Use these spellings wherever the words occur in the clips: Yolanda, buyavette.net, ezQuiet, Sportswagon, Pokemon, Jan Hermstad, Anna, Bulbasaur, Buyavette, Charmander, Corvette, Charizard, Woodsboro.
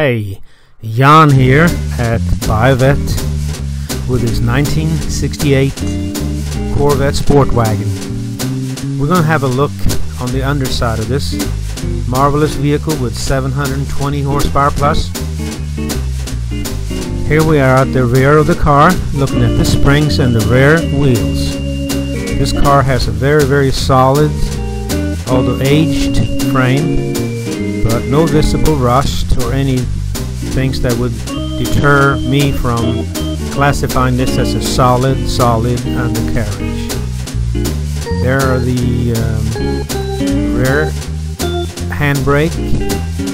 Hey, Jan here at Buyavette with his 1968 Corvette Sport Wagon. We're going to have a look on the underside of this marvelous vehicle with 720 horsepower plus. Here we are at the rear of the car, looking at the springs and the rear wheels. This car has a very solid, although aged, frame, but no visible rust or any things that would deter me from classifying this as a solid undercarriage. There are the rear handbrake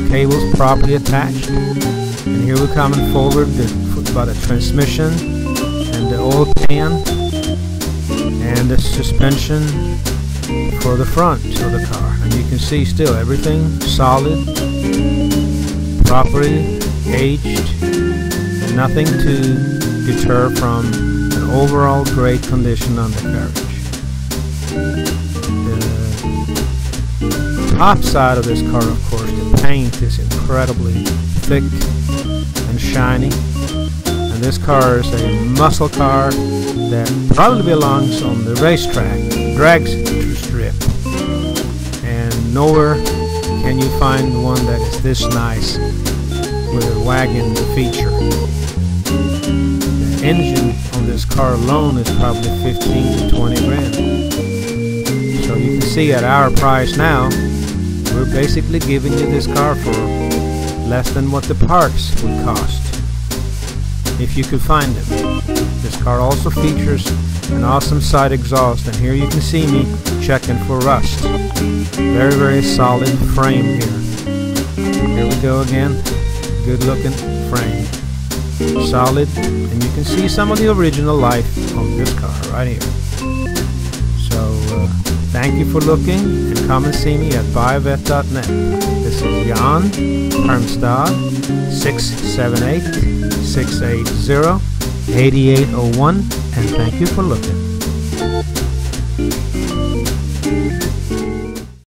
cables properly attached, and here we come in forward about the transmission and the oil pan and the suspension for the front of the car. And you can see still everything solid, properly aged, and nothing to deter from an overall great condition undercarriage. The top side of this car, of course, the paint is incredibly thick and shiny, and this car is a muscle car that probably belongs on the racetrack, drags strip, and nowhere can you find one that is this nice with a wagon feature. The engine on this car alone is probably 15 to 20 grand. So you can see at our price now, we're basically giving you this car for less than what the parts would cost, if you could find them. This car also features an awesome side exhaust, and here you can see me checking for rust. Very solid frame here. Here we go again. Good looking frame. Solid, and you can see some of the original life on this car right here. So thank you for looking, and come and see me at buyavette.net. This is Jan Hermstad, 678-680-8801, and thank you for looking.